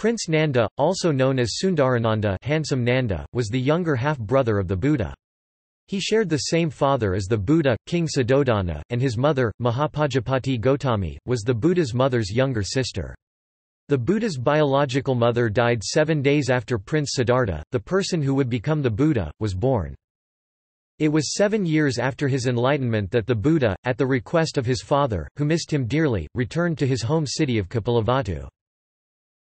Prince Nanda, also known as Sundarananda, handsome Nanda, was the younger half-brother of the Buddha. He shared the same father as the Buddha, King Suddhodana, and his mother, Mahapajapati Gotami, was the Buddha's mother's younger sister. The Buddha's biological mother died 7 days after Prince Siddhartha, the person who would become the Buddha, was born. It was 7 years after his enlightenment that the Buddha, at the request of his father, who missed him dearly, returned to his home city of Kapilavatthu.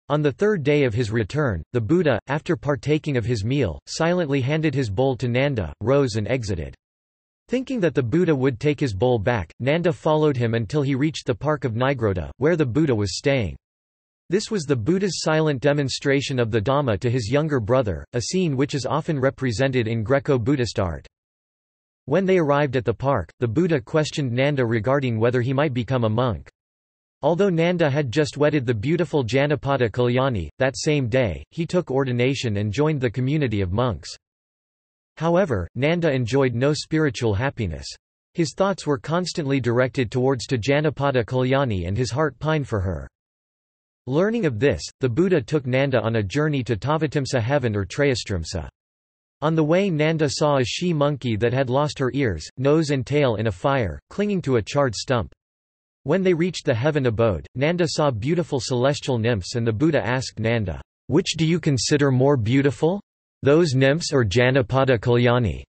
On the third day of his return, the Buddha, after partaking of his meal, silently handed his bowl to Nanda, rose and exited. Thinking that the Buddha would take his bowl back, Nanda followed him until he reached the park of Nigrodha, where the Buddha was staying. This was the Buddha's silent demonstration of the Dhamma to his younger brother, a scene which is often represented in Greco-Buddhist art. When they arrived at the park, the Buddha questioned Nanda regarding whether he might become a monk. Although Nanda had just wedded the beautiful Janapada Kalyani, that same day, he took ordination and joined the community of monks. However, Nanda enjoyed no spiritual happiness. His thoughts were constantly directed towards Janapada Kalyani and his heart pined for her. Learning of this, the Buddha took Nanda on a journey to Tavatimsa heaven or Trayastrimsa. On the way Nanda saw a she-monkey that had lost her ears, nose and tail in a fire, clinging to a charred stump. When they reached the heaven abode, Nanda saw beautiful celestial nymphs and the Buddha asked Nanda, "Which do you consider more beautiful? Those nymphs or Janapada Kalyani?"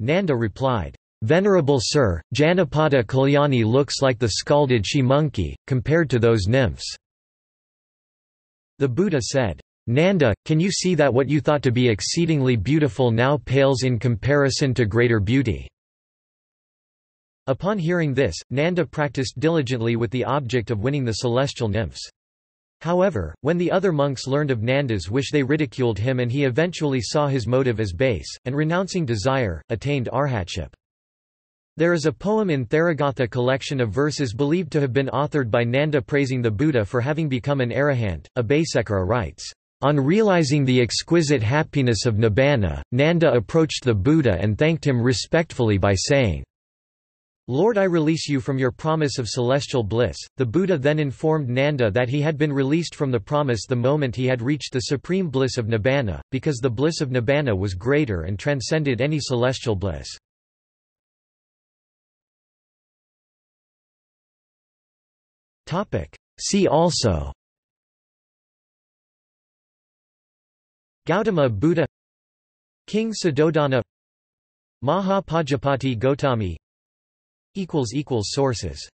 Nanda replied, "Venerable sir, Janapada Kalyani looks like the scalded she-monkey, compared to those nymphs." The Buddha said, "Nanda, can you see that what you thought to be exceedingly beautiful now pales in comparison to greater beauty?" Upon hearing this, Nanda practiced diligently with the object of winning the celestial nymphs. However, when the other monks learned of Nanda's wish they ridiculed him and he eventually saw his motive as base, and renouncing desire, attained arhatship. There is a poem in Theragatha collection of verses believed to have been authored by Nanda praising the Buddha for having become an arahant. Abhayasekara writes, "On realizing the exquisite happiness of Nibbana, Nanda approached the Buddha and thanked him respectfully by saying, 'Lord, I release you from your promise of celestial bliss.'" The Buddha then informed Nanda that he had been released from the promise the moment he had reached the supreme bliss of Nibbana, because the bliss of Nibbana was greater and transcended any celestial bliss. See also: Gautama Buddha, King Suddhodana, Mahapajapati Gotami. == Sources